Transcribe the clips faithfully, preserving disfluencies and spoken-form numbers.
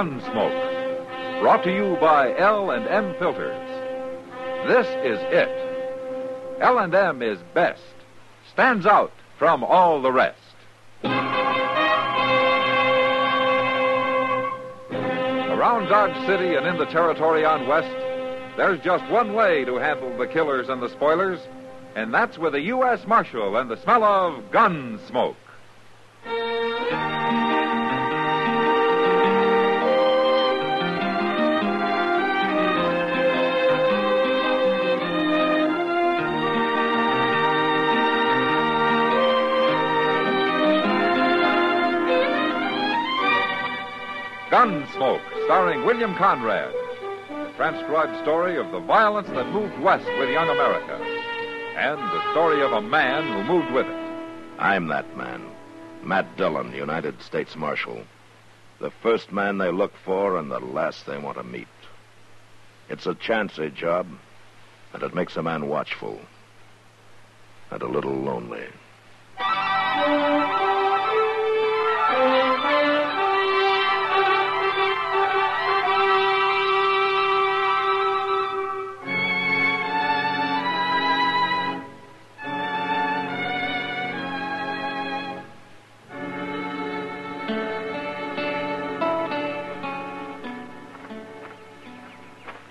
Gunsmoke, brought to you by L and M Filters. This is it. L and M is best, stands out from all the rest. Around Dodge City and in the territory on West, there's just one way to handle the killers and the spoilers, and that's with a U S Marshal and the smell of Gunsmoke. Gunsmoke, starring William Conrad. The transcribed story of the violence that moved west with young America. And the story of a man who moved with it. I'm that man. Matt Dillon, United States Marshal. The first man they look for and the last they want to meet. It's a chancy job, and it makes a man watchful. And a little lonely.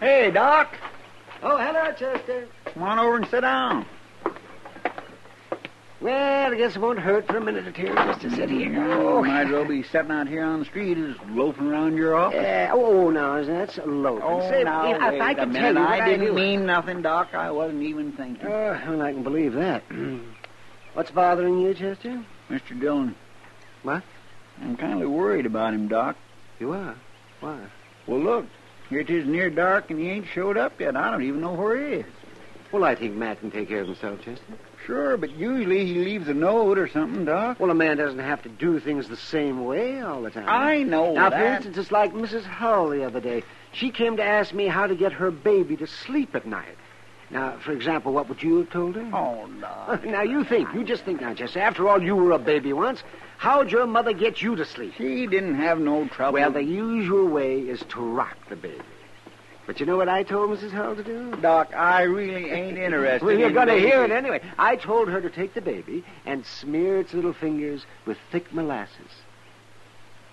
Hey, Doc. Oh, hello, Chester. Come on over and sit down. Well, I guess it won't hurt for a minute or two just to sit here. Oh, might as well be sitting out here on the street as loafing around your office. Uh, oh, no, that's loafing. Oh, Say, now, if, wait if I could tell you I didn't I mean nothing, Doc. I wasn't even thinking. Oh, well, I can believe that. What's bothering you, Chester? Mister Dillon. What? I'm kind of worried about him, Doc. You are? Why? Well, look. Here it is near dark, and he ain't showed up yet. I don't even know where he is. Well, I think Matt can take care of himself, Chester. Sure, but usually he leaves a note or something, Doc. Well, a man doesn't have to do things the same way all the time. I know that. Now, for instance, it's like Missus Hull the other day. She came to ask me how to get her baby to sleep at night. Now, for example, what would you have told her? Oh, no. Now, you think. You just think now, Chester. After all, you were a baby once. How'd your mother get you to sleep? She didn't have no trouble. Well, the usual way is to rock the baby. But you know what I told Missus Hull to do? Doc, I really ain't interested. Well, you're going to hear it anyway. I told her to take the baby and smear its little fingers with thick molasses.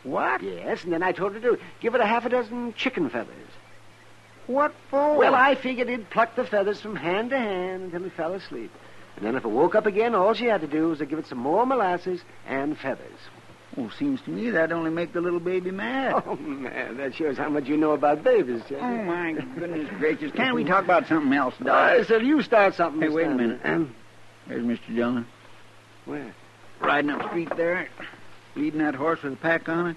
What? Yes, and then I told her to give it a half a dozen chicken feathers. What for? Well, I figured he'd pluck the feathers from hand to hand until he fell asleep. And then if it woke up again, all she had to do was to give it some more molasses and feathers. Oh, seems to me that'd only make the little baby mad. Oh, man, that shows how much you know about babies, Chester. Oh, my goodness gracious. Can't we talk about something else, Doc? Uh, so you start something. Hey, wait a minute. Um, There's Mister Dillon. Where? Riding up the street there, leading that horse with a pack on it.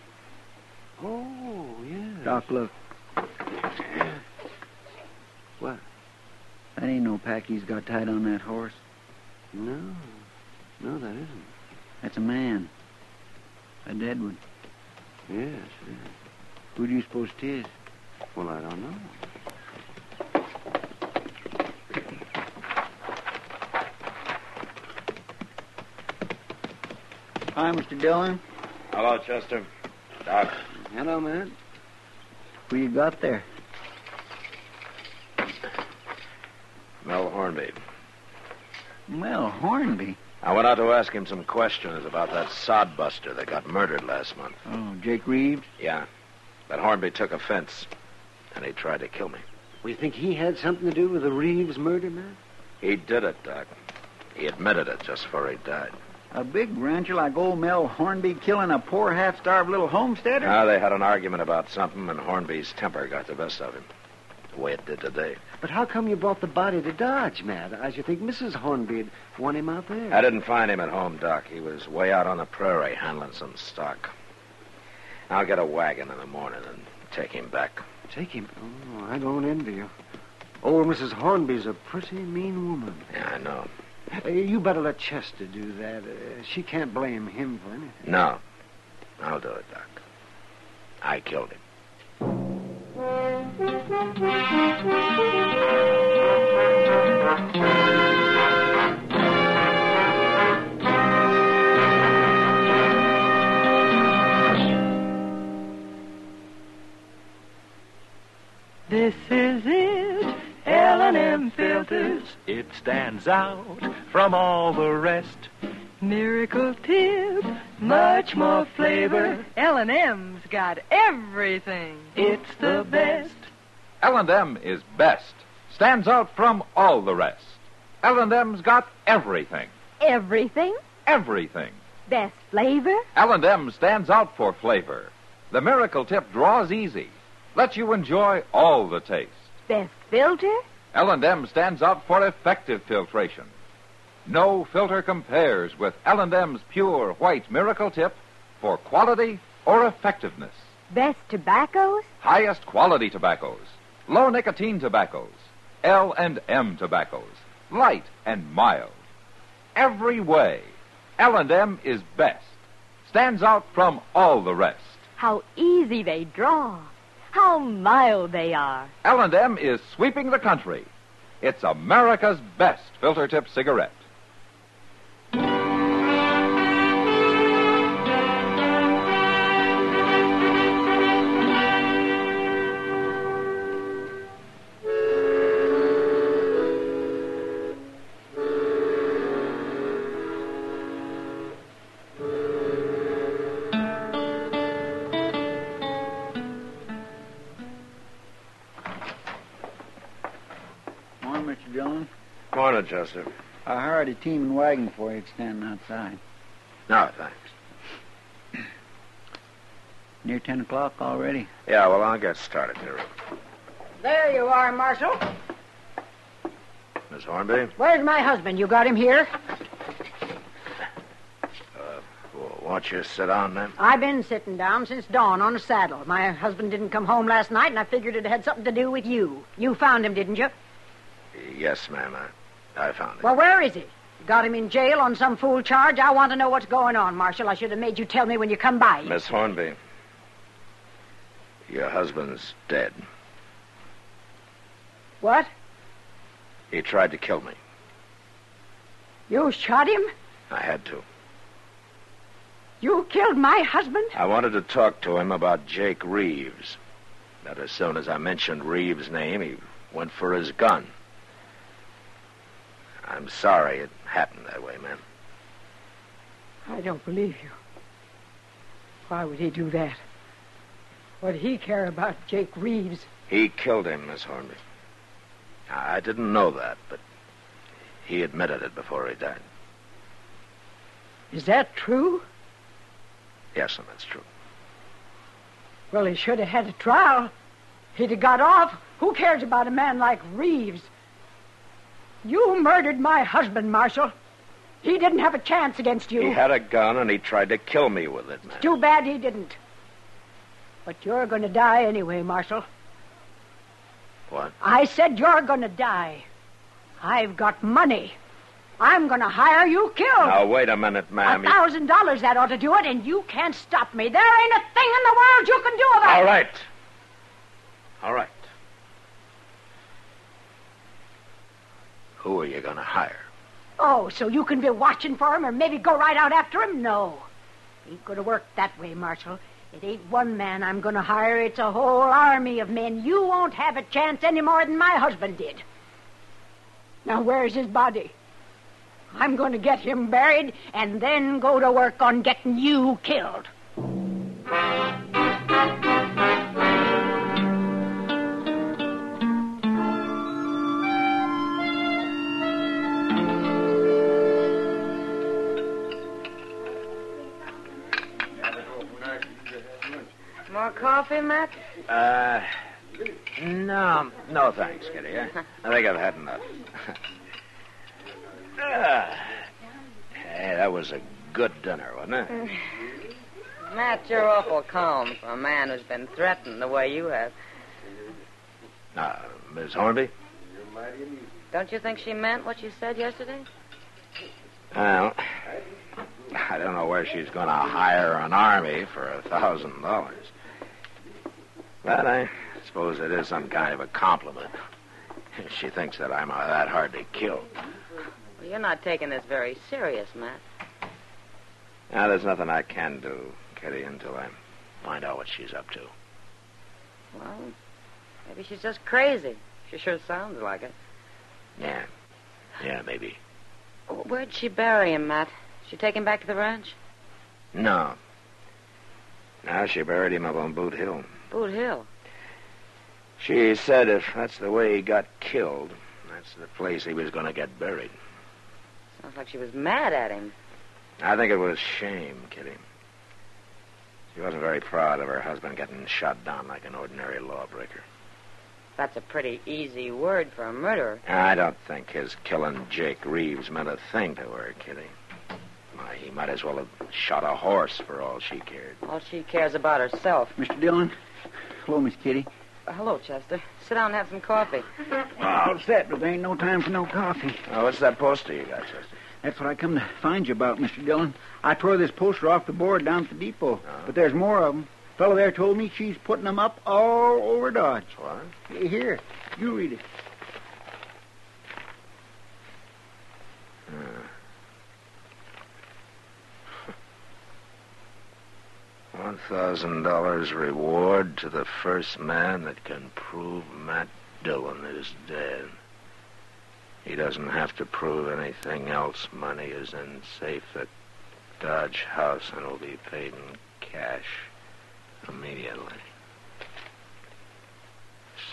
Oh, yeah. Doc, look. What? That ain't no pack he's got tied on that horse. No. No, that isn't. That's a man. A dead one. Yes, yes. Who do you suppose it is? Well, I don't know. Hi, Mister Dillon. Hello, Chester. Doc. Hello, man. Who you got there? Mel Hornby. Mel Hornby? I went out to ask him some questions about that sodbuster that got murdered last month. Oh, Jake Reeves? Yeah. But Hornby took offense, and he tried to kill me. We think he had something to do with the Reeves murder, man? He did it, Doc. He admitted it just before he died. A big rancher like old Mel Hornby killing a poor half-starved little homesteader? No, they had an argument about something, and Hornby's temper got the best of him. The way it did today. But how come you brought the body to Dodge, Matt? I should think Missus Hornby'd want him out there. I didn't find him at home, Doc. He was way out on the prairie handling some stock. I'll get a wagon in the morning and take him back. Take him? Oh, I don't envy you. Old Missus Hornby's a pretty mean woman. Yeah, I know. Uh, you better let Chester do that. Uh, she can't blame him for anything. No. I'll do it, Doc. I killed him. L and M filters, it stands out from all the rest. Miracle Tip, much more flavor. L and M's got everything. It's the best. L and M is best. Stands out from all the rest. L and M's got everything. Everything? Everything. Best flavor? L and M stands out for flavor. The Miracle Tip draws easy. Lets you enjoy all the taste. Best filter? L and M stands out for effective filtration. No filter compares with L and M's pure white Miracle Tip for quality or effectiveness. Best tobaccos? Highest quality tobaccos. Low nicotine tobaccos. L and M tobaccos. Light and mild. Every way, L and M is best. Stands out from all the rest. How easy they draw. How mild they are. L and M is sweeping the country. It's America's best filter tip cigarette. Chester. I hired a team and wagon for you. It's standing outside. No, thanks. Near ten o'clock already. Yeah, well, I'll get started here. There you are, Marshal. Miss Hornby? Where's my husband? You got him here? Uh, well, won't you sit down, ma'am? I've been sitting down since dawn on a saddle. My husband didn't come home last night, and I figured it had something to do with you. You found him, didn't you? Yes, ma'am, I... I found him. Well, where is he? Got him in jail on some fool charge? I want to know what's going on, Marshal. I should have made you tell me when you come by. Miss Hornby, your husband's dead. What? He tried to kill me. You shot him? I had to. You killed my husband? I wanted to talk to him about Jake Reeves. But as soon as I mentioned Reeves' name, he went for his gun. I'm sorry it happened that way, ma'am. I don't believe you. Why would he do that? What did he care about Jake Reeves? He killed him, Miss Hornby. I didn't know that, but he admitted it before he died. Is that true? Yes, ma'am, it's true. Well, he should have had a trial. He'd have got off. Who cares about a man like Reeves? You murdered my husband, Marshal. He didn't have a chance against you. He had a gun, and he tried to kill me with it, ma'am. Too bad he didn't. But you're going to die anyway, Marshal. What? I said you're going to die. I've got money. I'm going to hire you killed. Now, wait a minute, ma'am. A thousand dollars, that ought to do it, and you can't stop me. There ain't a thing in the world you can do about it. All right. All right. Who are you going to hire? Oh, so you can be watching for him or maybe go right out after him? No. Ain't going to work that way, Marshal. It ain't one man I'm going to hire. It's a whole army of men. You won't have a chance any more than my husband did. Now, where's his body? I'm going to get him buried and then go to work on getting you killed. More coffee, Matt? Uh, no, no thanks, Kitty. I think I've had enough. uh, hey, that was a good dinner, wasn't it? Matt, you're awful calm for a man who's been threatened the way you have. Uh, Miss Hornby? Don't you think she meant what she said yesterday? Well, I don't know where she's going to hire an army for a thousand dollars. But I suppose it is some kind of a compliment. She thinks that I'm that hard to kill. Well, you're not taking this very serious, Matt. Now, there's nothing I can do, Kitty, until I find out what she's up to. Well, maybe she's just crazy. She sure sounds like it. Yeah. Yeah, maybe. Where'd she bury him, Matt? She take him back to the ranch? No. No, she buried him up on Boot Hill. Boot Hill? She said if that's the way he got killed, that's the place he was going to get buried. Sounds like she was mad at him. I think it was shame, Kitty. She wasn't very proud of her husband getting shot down like an ordinary lawbreaker. That's a pretty easy word for a murderer. I don't think his killing Jake Reeves meant a thing to her, Kitty. Why, he might as well have shot a horse for all she cared. All she cares about herself. Mister Dillon. Hello, Miss Kitty. Uh, hello, Chester. Sit down and have some coffee. I'll sit, but there ain't no time for no coffee. Oh, what's that poster you got, Chester? That's what I come to find you about, Mister Dillon. I tore this poster off the board down at the depot, uh-huh. but there's more of them. The fellow there told me she's putting them up all over Dodge. What? Here, you read it. Uh. one thousand dollars reward to the first man that can prove Matt Dillon is dead. He doesn't have to prove anything else. Money is in safe at Dodge House and will be paid in cash. Immediately.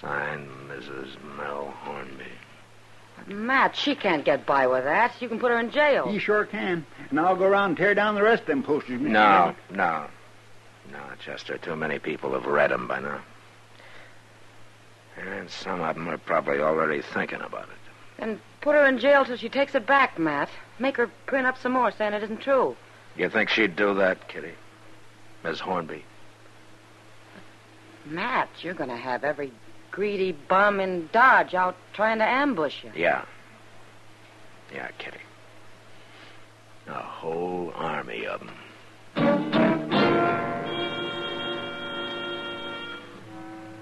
Signed, Missus Mel Hornby. Matt, she can't get by with that. You can put her in jail. You sure can. And I'll go around and tear down the rest of them posters. Mister No, Dillon. no. No, Chester, too many people have read them by now. And some of them are probably already thinking about it. Then put her in jail till she takes it back, Matt. Make her print up some more saying it isn't true. You think she'd do that, Kitty? Miss Hornby? Matt, you're going to have every greedy bum in Dodge out trying to ambush you. Yeah. Yeah, Kitty. A whole army of them.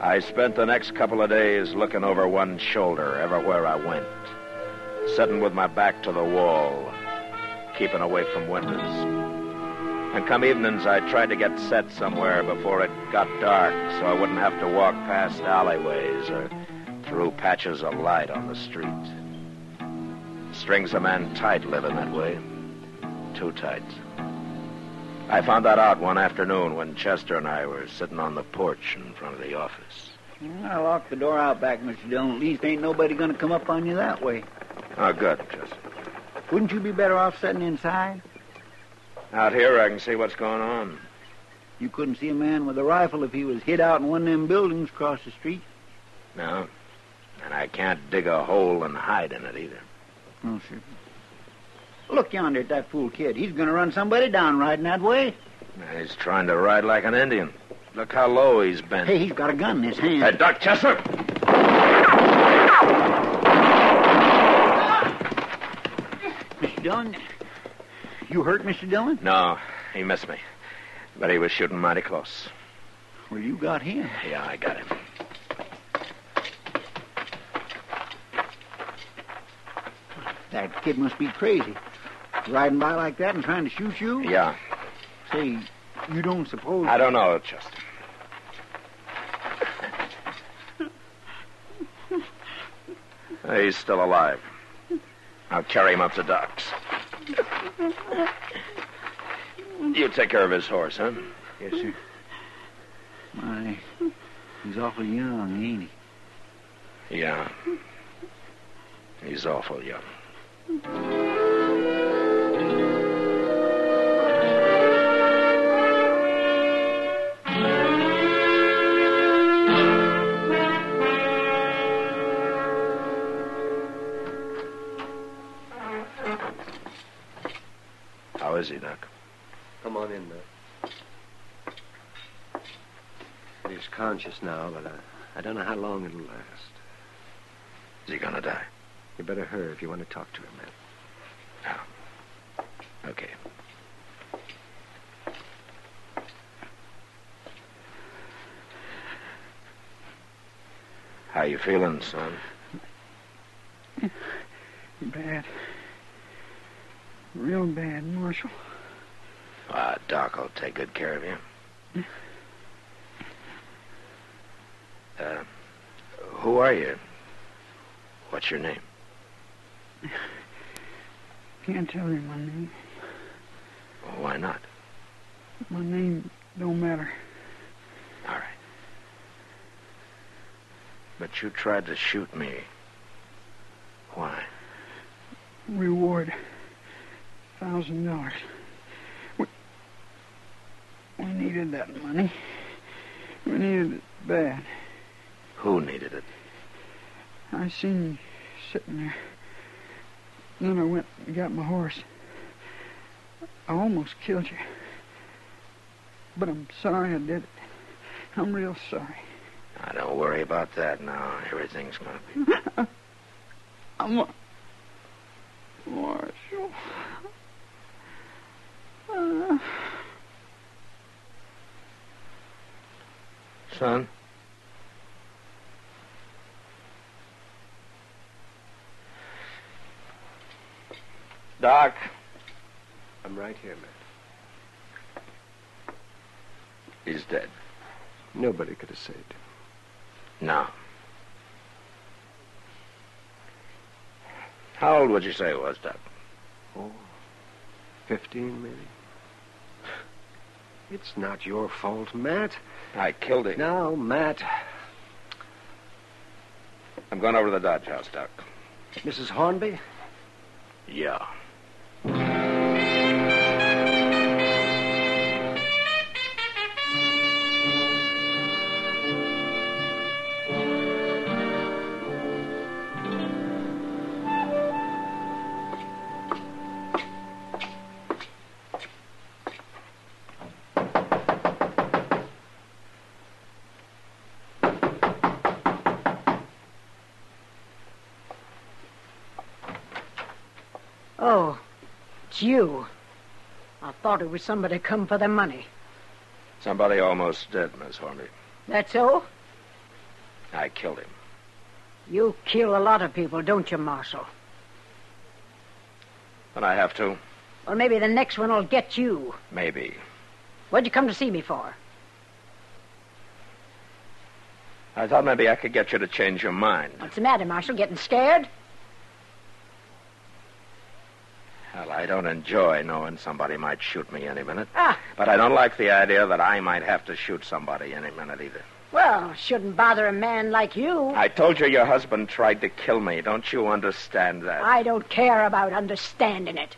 I spent the next couple of days looking over one shoulder everywhere I went, sitting with my back to the wall, keeping away from windows. And come evenings, I tried to get set somewhere before it got dark so I wouldn't have to walk past alleyways or through patches of light on the street. Strings a man tight living that way. Too tight. I found that out one afternoon when Chester and I were sitting on the porch in front of the office. I locked the door out back, Mister Dillon. At least ain't nobody going to come up on you that way. Oh, good, Chester. Wouldn't you be better off sitting inside? Out here, I can see what's going on. You couldn't see a man with a rifle if he was hid out in one of them buildings across the street? No. And I can't dig a hole and hide in it either. No, sir. Look yonder at that fool kid. He's going to run somebody down riding that way. He's trying to ride like an Indian. Look how low he's bent. Hey, he's got a gun in his hand. Hey, duck, Chester! Mister Dillon... You hurt, Mister Dillon? No, he missed me. But he was shooting mighty close. Well, you got him. Yeah, I got him. That kid must be crazy. Riding by like that and trying to shoot you? Yeah. Say, you don't suppose... I don't know, Chester. He's still alive. I'll carry him up to Doc's. You take care of his horse, huh? Yes, sir. My, he's awful young, ain't he? Yeah. He's awful young. How is he, Doc? Come on in, Doc. He's conscious now, but I, I don't know how long it'll last. Is he gonna die? You better hurry if you want to talk to him, man. No. Okay. How you feeling, son? Bad. Real bad, Marshal. Ah, Doc will take good care of you. Uh, who are you? What's your name? Can't tell you my name. Well, why not? My name don't matter. All right. But you tried to shoot me. Why? Reward. Thousand dollars. We, we needed that money. We needed it bad. Who needed it? I seen you sitting there. Then I went and got my horse. I almost killed you. But I'm sorry I did it. I'm real sorry. Now, don't worry about that now. Everything's going to be... I'm a... Marshal. Uh... Son? Doc. I'm right here, Matt. He's dead. Nobody could have saved him. No. How old would you say it was, Doc? Oh, fifteen, maybe. It's not your fault, Matt. I killed him. Now, Matt. I'm going over to the Dodge House, Doc. Missus Hornby? Yeah. Oh, it's you. I thought it was somebody come for the money. Somebody almost dead, Miss Hornby. That's so? I killed him. You kill a lot of people, don't you, Marshal? When I have to. Well, maybe the next one will get you. Maybe. What'd you come to see me for? I thought maybe I could get you to change your mind. What's the matter, Marshal? Getting scared? Well, I don't enjoy knowing somebody might shoot me any minute. Ah. But I don't like the idea that I might have to shoot somebody any minute either. Well, shouldn't bother a man like you. I told you your husband tried to kill me. Don't you understand that? I don't care about understanding it.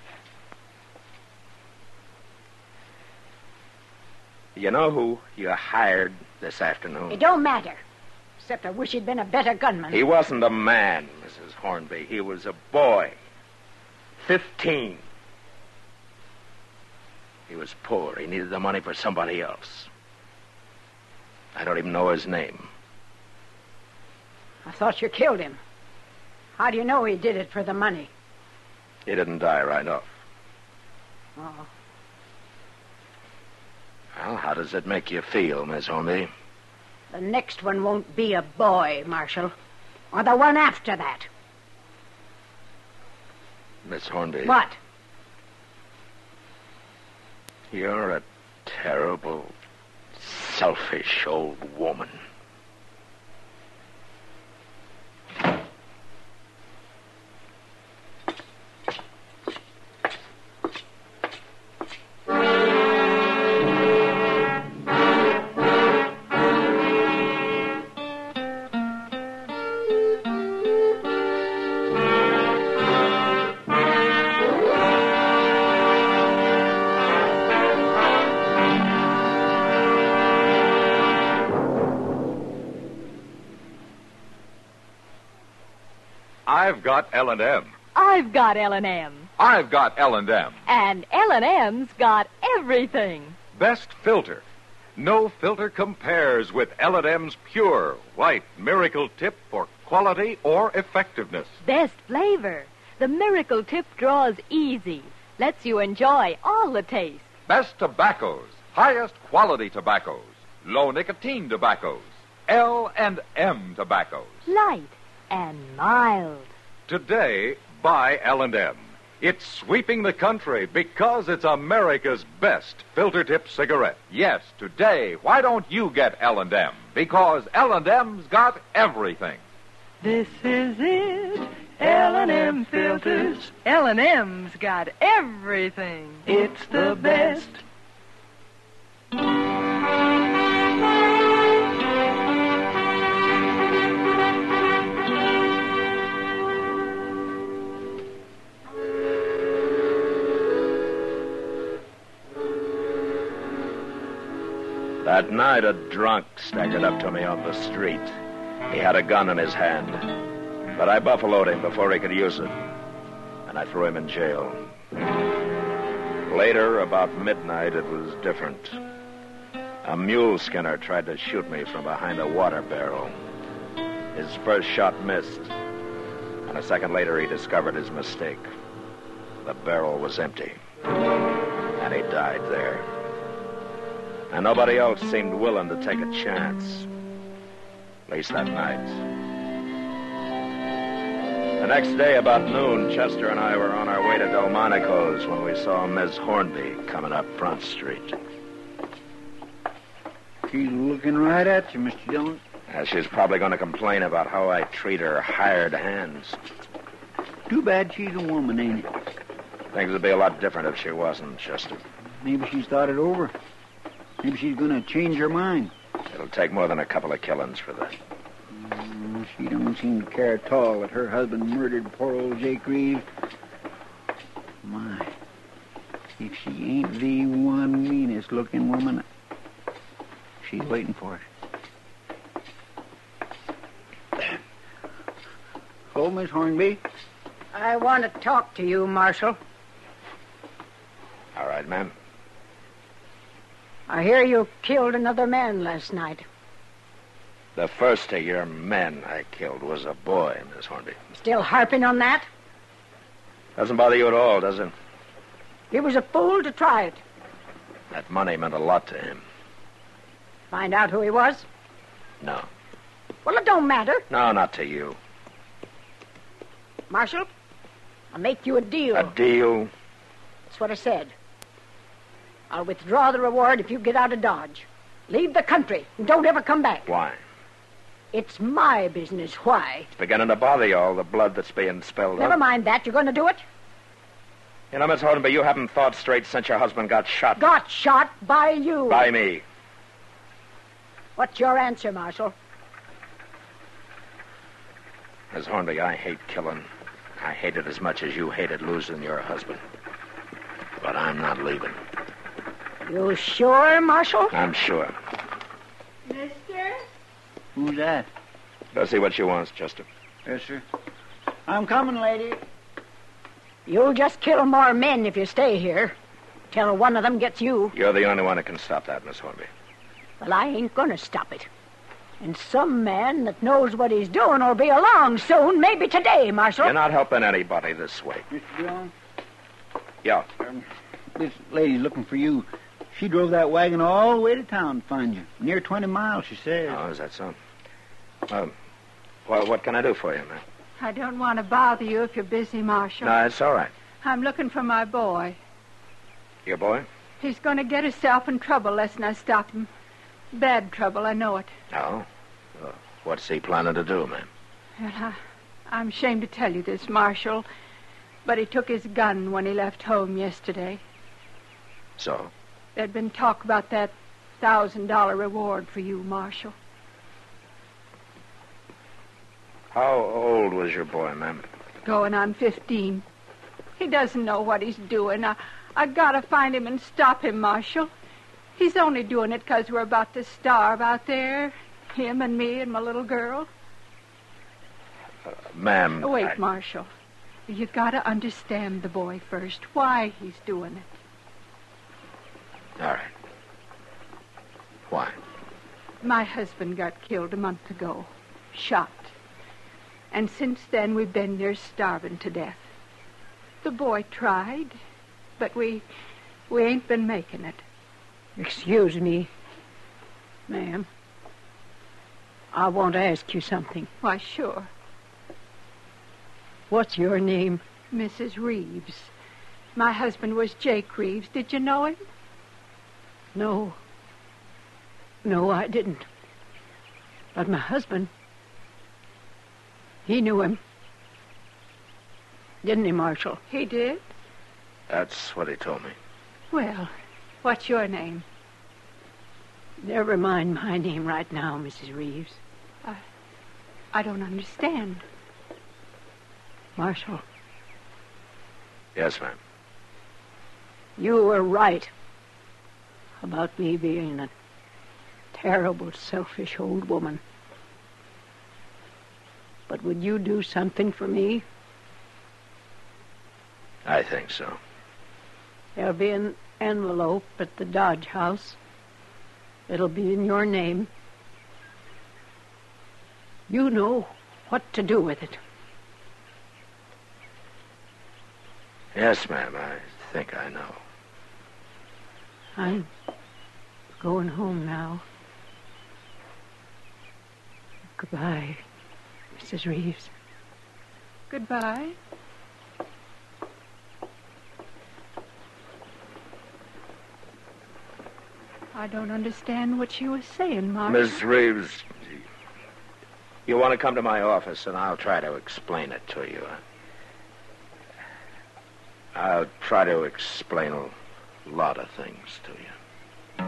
You know who you hired this afternoon? It don't matter. Except I wish he'd been a better gunman. He wasn't a man, Missus Hornby. He was a boy. Fifteen. He was poor. He needed the money for somebody else. I don't even know his name. I thought you killed him. How do you know he did it for the money? He didn't die right off. Oh. Well, how does it make you feel, Miss Hornby? The next one won't be a boy, Marshal. Or the one after that. Miss Hornby. What? You're a terrible, selfish old woman. I've got L and M. I've got L and M. I've got L and M. And L and M's got everything. Best filter. No filter compares with L and M's pure, white miracle tip for quality or effectiveness. Best flavor. The miracle tip draws easy. Lets you enjoy all the taste. Best tobaccos. Highest quality tobaccos. Low nicotine tobaccos. L and M tobaccos. Light. And mild. Today, buy L and M. It's sweeping the country because it's America's best filter tip cigarette. Yes, today, why don't you get L and M? Because L and M's got everything. This is it. L and M filters. L and M's got everything. It's the best. That night, a drunk staggered up to me on the street. He had a gun in his hand, but I buffaloed him before he could use it, and I threw him in jail. Later, about midnight, it was different. A mule skinner tried to shoot me from behind a water barrel. His first shot missed, and a second later he discovered his mistake. The barrel was empty, and he died there. And nobody else seemed willing to take a chance. At least that night. The next day, about noon, Chester and I were on our way to Delmonico's when we saw Miss Hornby coming up Front Street. She's looking right at you, Mister Dillon. Yeah, she's probably going to complain about how I treat her hired hands. Too bad she's a woman, ain't it? Things would be a lot different if she wasn't, Chester. Maybe she's thought it over. Maybe she's going to change her mind. It'll take more than a couple of killings for that. Mm, she don't seem to care at all that her husband murdered poor old Jake Reeves. My, if she ain't the one meanest-looking woman, she's waiting for it. Hello, Miss Hornby. I want to talk to you, Marshal. All right, ma'am. I hear you killed another man last night. The first of your men I killed was a boy, Miss Hornby. Still harping on that? Doesn't bother you at all, does it? He was a fool to try it. That money meant a lot to him. Find out who he was? No. Well, it don't matter. No, not to you. Marshal, I'll make you a deal. A deal? That's what I said. I'll withdraw the reward if you get out of Dodge. Leave the country and don't ever come back. Why? It's my business. Why? It's beginning to bother you, all the blood that's being spilled. Never up. mind that. You're going to do it? You know, Miss Hornby, you haven't thought straight since your husband got shot. Got shot by you. By me. What's your answer, Marshal? Miss Hornby, I hate killing. I hate it as much as you hated losing your husband. But I'm not leaving. You sure, Marshal? I'm sure. Mister? Who's that? Go see what she wants, Chester. Yes, sir. I'm coming, lady. You'll just kill more men if you stay here. Till one of them gets you. You're the only one that can stop that, Miss Hornby. Well, I ain't gonna stop it. And some man that knows what he's doing will be along soon, maybe today, Marshal. You're not helping anybody this way. Mister Dillon? Yeah? Um, this lady's looking for you. She drove that wagon all the way to town to find you. Near twenty miles, she says. Oh, is that so? Um, well, what can I do for you, ma'am? I don't want to bother you if you're busy, Marshal. No, it's all right. I'm looking for my boy. Your boy? He's going to get himself in trouble lest I stop him. Bad trouble, I know it. Oh? Well, what's he planning to do, ma'am? Well, I, I'm ashamed to tell you this, Marshal, but he took his gun when he left home yesterday. So? There'd been talk about that one thousand dollars reward for you, Marshal. How old was your boy, ma'am? Going on fifteen. He doesn't know what he's doing. I, I gotta find him and stop him, Marshal. He's only doing it because we're about to starve out there. Him and me and my little girl. Uh, ma'am, Wait, I... Marshal. You gotta understand the boy first, why he's doing it. All right. Why? My husband got killed a month ago. Shot. And since then, we've been near starving to death. The boy tried, but we... we ain't been making it. Excuse me, ma'am. I want to ask you something. Why, sure. What's your name? Missus Reeves. My husband was Jake Reeves. Did you know him? No. No, I didn't. But my husband, he knew him. didn't he, Marshal? He did? That's what he told me. Well, what's your name? Never mind my name right now, Missus Reeves. I, I don't understand. Marshal. Yes, ma'am. You were right about me being a terrible, selfish old woman. But would you do something for me? I think so. There'll be an envelope at the Dodge House. It'll be in your name. You know what to do with it. Yes, ma'am, I think I know. I'm going home now. Goodbye, Missus Reeves. Goodbye. I don't understand what she was saying, Marshal. Missus Reeves, you want to come to my office, and I'll try to explain it to you. I'll try to explain a lot of things to you.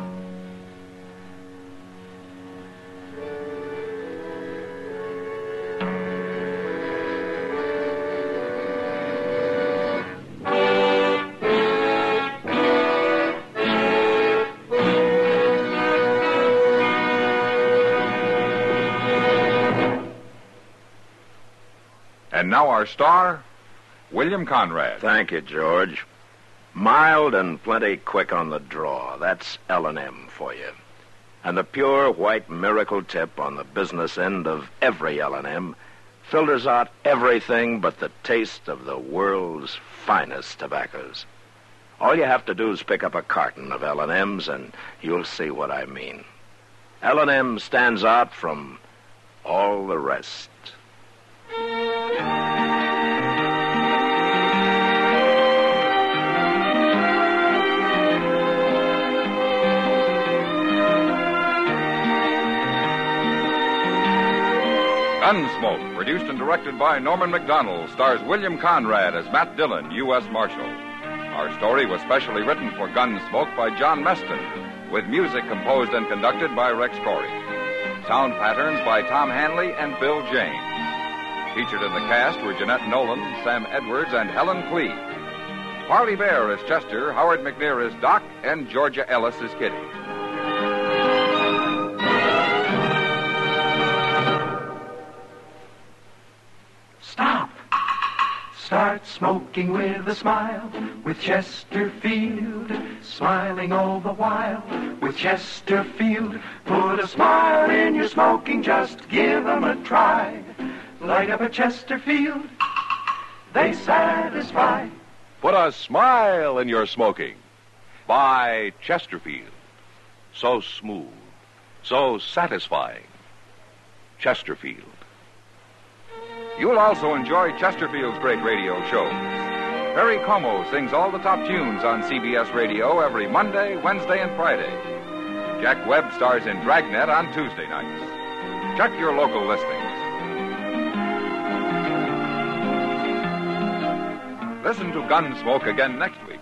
And now our star... William Conrad. Thank you, George. Mild and plenty quick on the draw. That's L and M for you. And the pure white miracle tip on the business end of every L and M filters out everything but the taste of the world's finest tobaccos. All you have to do is pick up a carton of L and M's and you'll see what I mean. L and M stands out from all the rest. Gunsmoke, produced and directed by Norman MacDonnell, stars William Conrad as Matt Dillon, U S Marshal. Our story was specially written for Gunsmoke by John Meston, with music composed and conducted by Rex Corey. Sound patterns by Tom Hanley and Bill James. Featured in the cast were Jeanette Nolan, Sam Edwards, and Helen Clee. Parley Bear is Chester, Howard McNear is Doc, and Georgia Ellis is Kitty. Start smoking with a smile, with Chesterfield, smiling all the while, with Chesterfield. Put a smile in your smoking, just give them a try. Light up a Chesterfield, they satisfy. Put a smile in your smoking. By Chesterfield. So smooth, so satisfying. Chesterfield. You'll also enjoy Chesterfield's great radio shows. Perry Como sings all the top tunes on C B S Radio every Monday, Wednesday, and Friday. Jack Webb stars in Dragnet on Tuesday nights. Check your local listings. Listen to Gunsmoke again next week.